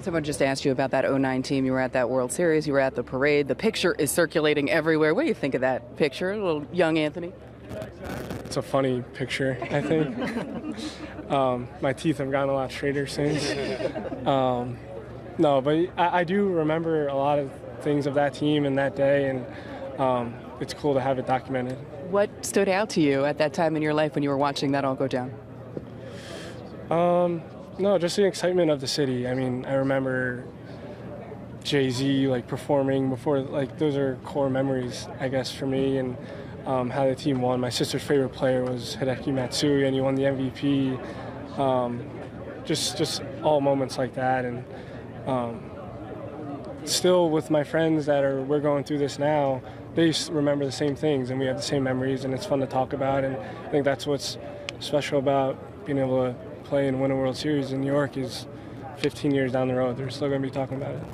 Someone just asked you about that 2009 team. You were at that World Series. You were at the parade. The picture is circulating everywhere. What do you think of that picture, a little young Anthony? It's a funny picture, I think. My teeth have gotten a lot straighter since. No, but I do remember a lot of things of that team and that day, and it's cool to have it documented. What stood out to you at that time in your life when you were watching that all go down? No, just the excitement of the city. I mean, I remember Jay-Z performing before. Those are core memories, I guess, for me, and how the team won. My sister's favorite player was Hideki Matsui, and he won the MVP. Just all moments like that, and still with my friends that we're going through this now. They remember the same things, and we have the same memories, and it's fun to talk about. And I think that's what's special about being able to play and win a World Series in New York is 15 years down the road, they're still going to be talking about it.